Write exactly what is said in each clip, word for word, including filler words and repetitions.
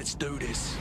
Let's do this.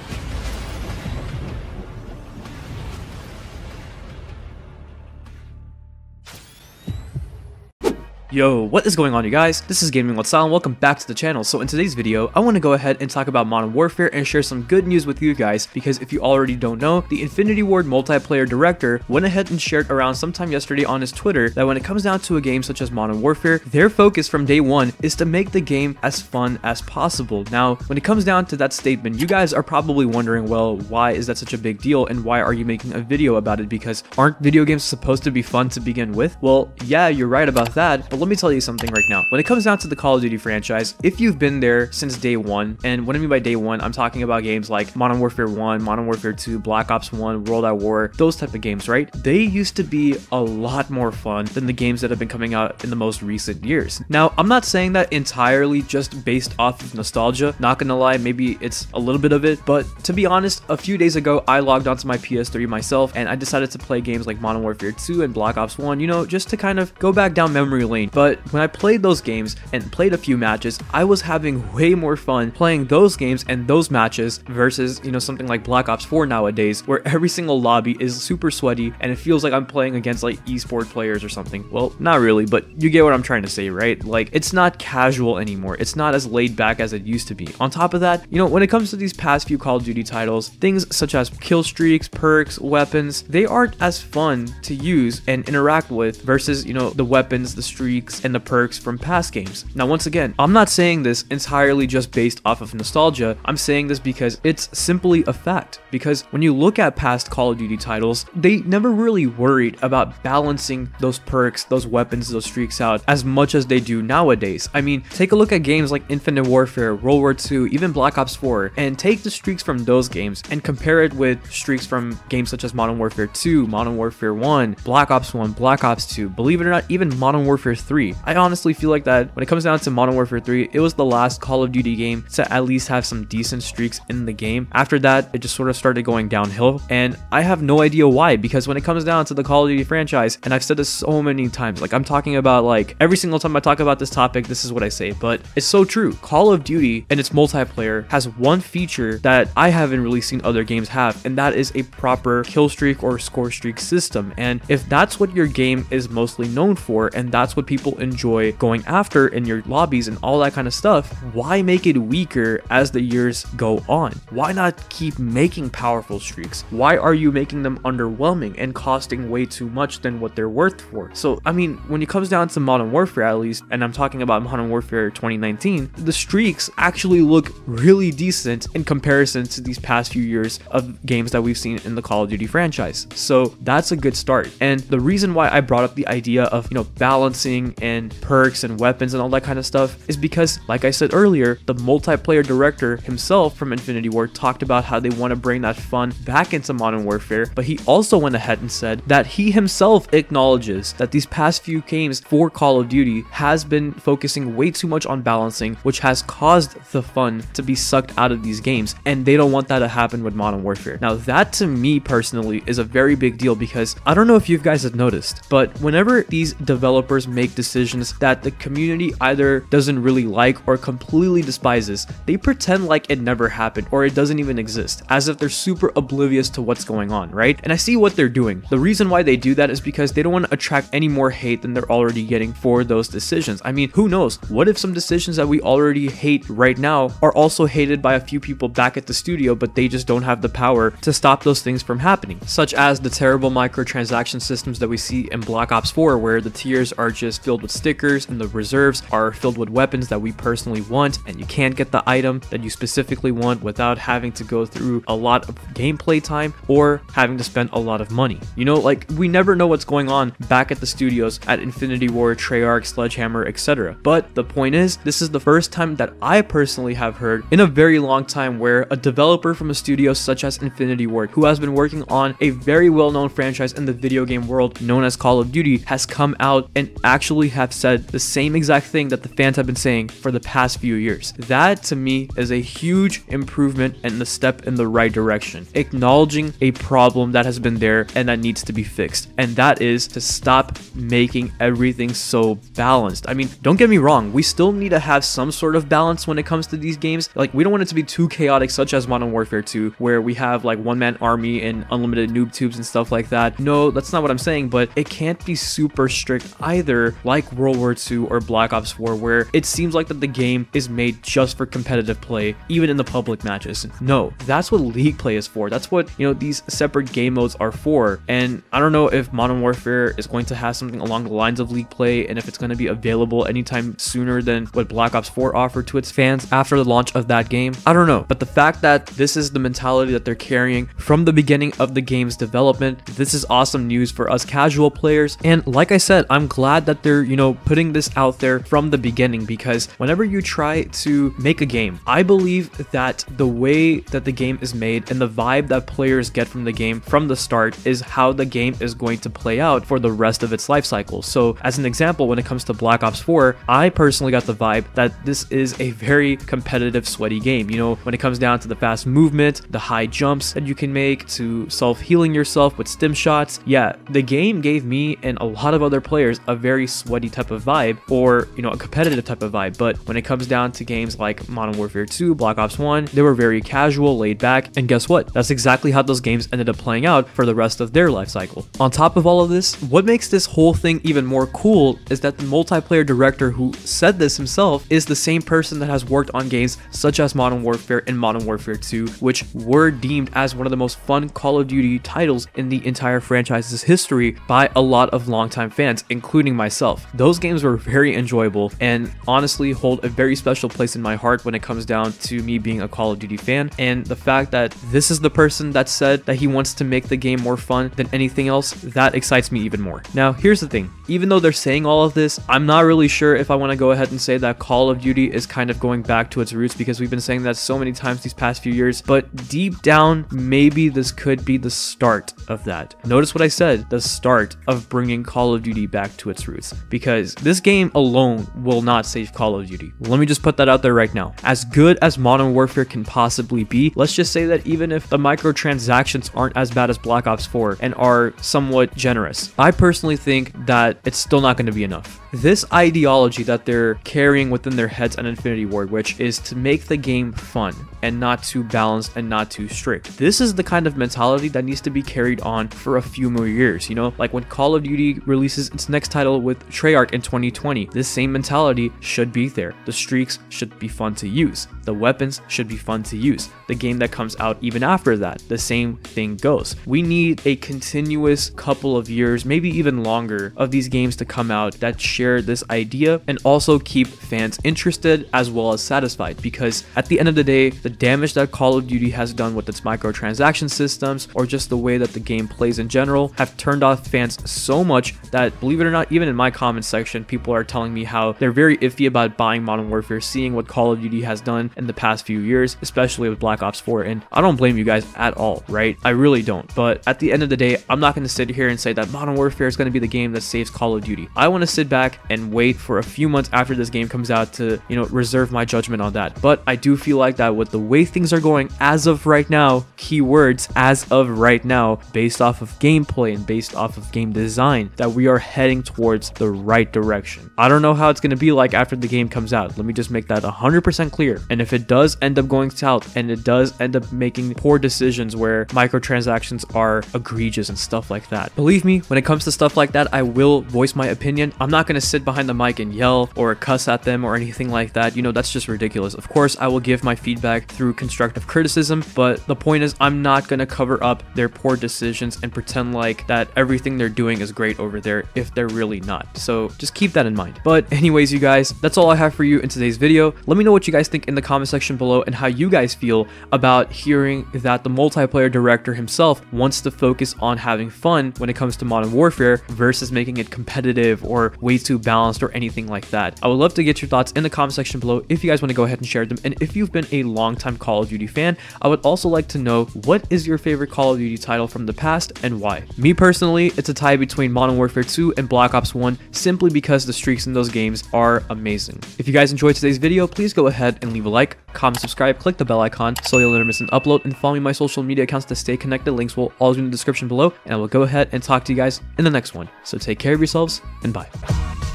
Yo, what is going on, you guys? This is GamingWithSal and welcome back to the channel. So in today's video, I want to go ahead and talk about Modern Warfare and share some good news with you guys, because if you already don't know, the Infinity Ward multiplayer director went ahead and shared around sometime yesterday on his Twitter that when it comes down to a game such as Modern Warfare, their focus from day one is to make the game as fun as possible. Now, when it comes down to that statement, you guys are probably wondering, well, why is that such a big deal and why are you making a video about it? Because aren't video games supposed to be fun to begin with? Well, yeah, you're right about that, but let me tell you something right now. When it comes down to the Call of Duty franchise, if you've been there since day one, and what I mean by day one, I'm talking about games like Modern Warfare one, Modern Warfare two, Black Ops one, World at War, those type of games, right? They used to be a lot more fun than the games that have been coming out in the most recent years. Now, I'm not saying that entirely just based off of nostalgia. Not gonna lie, maybe it's a little bit of it, but to be honest, a few days ago, I logged onto my P S three myself, and I decided to play games like Modern Warfare two and Black Ops one, you know, just to kind of go back down memory lane. But when I played those games and played a few matches, I was having way more fun playing those games and those matches versus, you know, something like Black Ops four nowadays, where every single lobby is super sweaty and it feels like I'm playing against like esport players or something. Well, not really, but you get what I'm trying to say, right? Like, it's not casual anymore. It's not as laid back as it used to be. On top of that, you know, when it comes to these past few Call of Duty titles, things such as kill streaks, perks, weapons, they aren't as fun to use and interact with versus, you know, the weapons, the streaks, and the perks from past games. Now, once again, I'm not saying this entirely just based off of nostalgia. I'm saying this because it's simply a fact. Because when you look at past Call of Duty titles, they never really worried about balancing those perks, those weapons, those streaks out as much as they do nowadays. I mean, take a look at games like Infinite Warfare, World War two, even Black Ops four, and take the streaks from those games and compare it with streaks from games such as Modern Warfare two, Modern Warfare one, Black Ops one, Black Ops two, believe it or not, even Modern Warfare three. I honestly feel like that when it comes down to Modern Warfare three, it was the last Call of Duty game to at least have some decent streaks in the game. After that, it just sort of started going downhill, and I have no idea why, because when it comes down to the Call of Duty franchise, and I've said this so many times, like I'm talking about, like every single time I talk about this topic, this is what I say, but it's so true. Call of Duty and its multiplayer has one feature that I haven't really seen other games have, and that is a proper kill streak or score streak system. And if that's what your game is mostly known for, and that's what people enjoy going after in your lobbies and all that kind of stuff, why make it weaker as the years go on? Why not keep making powerful streaks? Why are you making them underwhelming and costing way too much than what they're worth for? So, I mean, when it comes down to Modern Warfare, at least, and I'm talking about Modern Warfare twenty nineteen, the streaks actually look really decent in comparison to these past few years of games that we've seen in the Call of Duty franchise. So that's a good start. And the reason why I brought up the idea of, you know, balancing and perks and weapons and all that kind of stuff is because, like I said earlier, the multiplayer director himself from Infinity Ward talked about how they want to bring that fun back into Modern Warfare, but he also went ahead and said that he himself acknowledges that these past few games for Call of Duty has been focusing way too much on balancing, which has caused the fun to be sucked out of these games, and they don't want that to happen with Modern Warfare. Now, that to me personally is a very big deal, because I don't know if you guys have noticed, but whenever these developers make decisions that the community either doesn't really like or completely despises, they pretend like it never happened or it doesn't even exist, as if they're super oblivious to what's going on, right? And I see what they're doing. The reason why they do that is because they don't want to attract any more hate than they're already getting for those decisions. I mean, who knows? What if some decisions that we already hate right now are also hated by a few people back at the studio, but they just don't have the power to stop those things from happening, such as the terrible microtransaction systems that we see in Black Ops four, where the tiers are just filled with stickers and the reserves are filled with weapons that we personally want, and you can't get the item that you specifically want without having to go through a lot of gameplay time or having to spend a lot of money. You know, like, we never know what's going on back at the studios at Infinity Ward, Treyarch, Sledgehammer, et cetera. But the point is, this is the first time that I personally have heard in a very long time where a developer from a studio such as Infinity Ward, who has been working on a very well-known franchise in the video game world known as Call of Duty, has come out and actually actually have said the same exact thing that the fans have been saying for the past few years. That to me is a huge improvement and a step in the right direction, acknowledging a problem that has been there and that needs to be fixed. And that is to stop making everything so balanced. I mean, don't get me wrong, we still need to have some sort of balance when it comes to these games. Like, we don't want it to be too chaotic, such as Modern Warfare two, where we have like one-man army and unlimited noob tubes and stuff like that. No, that's not what I'm saying, but it can't be super strict either, like World War two or Black Ops four, where it seems like that the game is made just for competitive play, even in the public matches. No, that's what League play is for. That's what, you know, these separate game modes are for. And I don't know if Modern Warfare is going to have something along the lines of League play, and if it's going to be available anytime sooner than what Black Ops four offered to its fans after the launch of that game. I don't know, but the fact that this is the mentality that they're carrying from the beginning of the game's development, this is awesome news for us casual players. And like I said, I'm glad that they're, you know, putting this out there from the beginning, because whenever you try to make a game, I believe that the way that the game is made and the vibe that players get from the game from the start is how the game is going to play out for the rest of its life cycle. So as an example, when it comes to Black Ops four, I personally got the vibe that this is a very competitive, sweaty game. You know, when it comes down to the fast movement, the high jumps that you can make, to self-healing yourself with stim shots. Yeah, the game gave me and a lot of other players a very sweaty type of vibe, or, you know, a competitive type of vibe. But when it comes down to games like Modern Warfare two, Black Ops one, they were very casual, laid back, and guess what? That's exactly how those games ended up playing out for the rest of their life cycle. On top of all of this, what makes this whole thing even more cool is that the multiplayer director who said this himself is the same person that has worked on games such as Modern Warfare and Modern Warfare two, which were deemed as one of the most fun Call of Duty titles in the entire franchise's history by a lot of longtime fans, including myself. Those games were very enjoyable and honestly hold a very special place in my heart when it comes down to me being a Call of Duty fan. And the fact that this is the person that said that he wants to make the game more fun than anything else, that excites me even more. Now, here's the thing. Even though they're saying all of this, I'm not really sure if I want to go ahead and say that Call of Duty is kind of going back to its roots, because we've been saying that so many times these past few years, but deep down, maybe this could be the start of that. Notice what I said, the start of bringing Call of Duty back to its roots, because this game alone will not save Call of Duty. Let me just put that out there right now. As good as Modern Warfare can possibly be, let's just say that even if the microtransactions aren't as bad as Black Ops four and are somewhat generous, I personally think that it's still not going to be enough. This ideology that they're carrying within their heads on Infinity Ward, which is to make the game fun and not too balanced and not too strict, this is the kind of mentality that needs to be carried on for a few more years. You know, like when Call of Duty releases its next title with Treyarch in twenty twenty, this same mentality should be there. The streaks should be fun to use, the weapons should be fun to use. The game that comes out even after that, the same thing goes. We need a continuous couple of years, maybe even longer, of these games to come out that share this idea and also keep fans interested as well as satisfied, because at the end of the day, the damage that Call of Duty has done with its microtransaction systems, or just the way that the game plays in general, have turned off fans so much that, believe it or not, even in my comment section, people are telling me how they're very iffy about buying Modern Warfare, seeing what Call of Duty has done in the past few years, especially with Black Ops four. And I don't blame you guys at all, right? I really don't. But at the end of the day, I'm not going to sit here and say that Modern Warfare is going to be the game that saves Call of Duty. I want to sit back and wait for a few months after this game comes out to, you know, reserve my judgment on that. But I do feel like that with the way things are going as of right now, keywords as of right now, based off of gameplay and based off of game design, that we are heading towards the right direction. I don't know how it's going to be like after the game comes out. Let me just make that one hundred percent clear. And if it does end up going south and it does end up making poor decisions where microtransactions are egregious and stuff like that, believe me, when it comes to stuff like that, I will voice my opinion. I'm not going to sit behind the mic and yell or cuss at them or anything like that. You know, that's just ridiculous. Of course, I will give my feedback through constructive criticism, but the point is I'm not going to cover up their poor decisions and pretend like that everything they're doing is great over there if they're really not. So just keep that in mind. But anyways, you guys, that's all I have for you in today's video. Let me know what you guys think in the comment section below and how you guys feel about hearing that the multiplayer director himself wants to focus on having fun when it comes to Modern Warfare versus making it competitive or way too balanced or anything like that. I would love to get your thoughts in the comment section below if you guys want to go ahead and share them. And if you've been a longtime Call of Duty fan, I would also like to know, what is your favorite Call of Duty title from the past and why? Me personally, it's a tie between Modern Warfare two and Black Ops one, simply because the streaks in those games are amazing. If you guys enjoyed today's video, please go ahead and leave a like, comment, subscribe, click the bell icon so you'll never miss an upload, and follow me on my social media accounts to stay connected. Links will always be in the description below, and I will go ahead and talk to you guys in the next one. So take care of yourselves, and bye.